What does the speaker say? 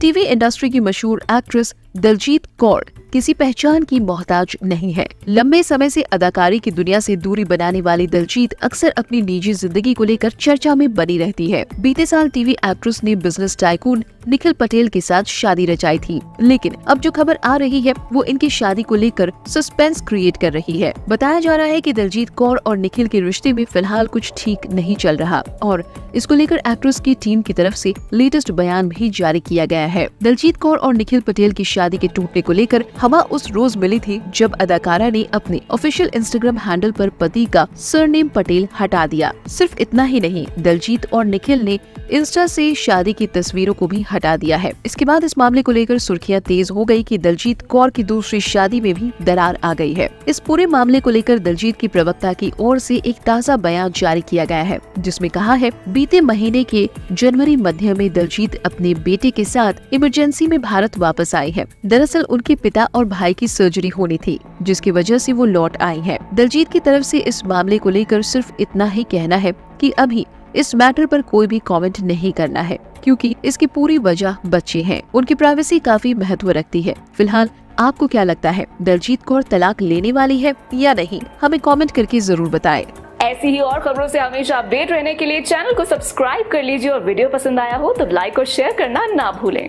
TV industry की मशहूर actress Daljit Kaur किसी पहचान की मोहताज नहीं है। लंबे समय से अदाकारी की दुनिया से दूरी बनाने वाली दलजीत अक्सर अपनी निजी जिंदगी को लेकर चर्चा में बनी रहती है। बीते साल टीवी एक्ट्रेस ने बिजनेस टाइकून निखिल पटेल के साथ शादी रचाई थी, लेकिन अब जो खबर आ रही है वो इनकी शादी को लेकर सस्पेंस क्रिएट कर रही है। बताया जा रहा है कि दलजीत कौर और निखिल के रिश्ते में फिलहाल कुछ ठीक नहीं चल रहा और इसको लेकर एक्ट्रेस की टीम की तरफ से लेटेस्ट बयान भी जारी किया गया है। दलजीत कौर और निखिल पटेल की शादी के टूटने को लेकर हवा उस रोज मिली थी जब अदाकारा ने अपने ऑफिशियल इंस्टाग्राम हैंडल पर पति का सरनेम पटेल हटा दिया। सिर्फ इतना ही नहीं, दलजीत और निखिल ने इंस्टा से शादी की तस्वीरों को भी हटा दिया है। इसके बाद इस मामले को लेकर सुर्खियां तेज हो गई कि दलजीत कौर की दूसरी शादी में भी दरार आ गई है। इस पूरे मामले को लेकर दलजीत की प्रवक्ता की ओर से एक ताज़ा बयान जारी किया गया है जिसमें कहा है, बीते महीने के जनवरी मध्य में दलजीत अपने बेटे के साथ इमरजेंसी में भारत वापस आई है। दरअसल उनके पिता और भाई की सर्जरी होनी थी जिसकी वजह से वो लौट आई है। दलजीत की तरफ से इस मामले को लेकर सिर्फ इतना ही कहना है कि अभी इस मैटर पर कोई भी कमेंट नहीं करना है क्योंकि इसकी पूरी वजह बच्चे हैं, उनकी प्राइवेसी काफी महत्व रखती है। फिलहाल आपको क्या लगता है, दलजीत कौर तलाक लेने वाली है या नहीं? हमें कमेंट करके जरूर बताएं। ऐसी ही और खबरों से हमेशा अपडेट रहने के लिए चैनल को सब्सक्राइब कर लीजिए और वीडियो पसंद आया हो तो लाइक और शेयर करना ना भूलें।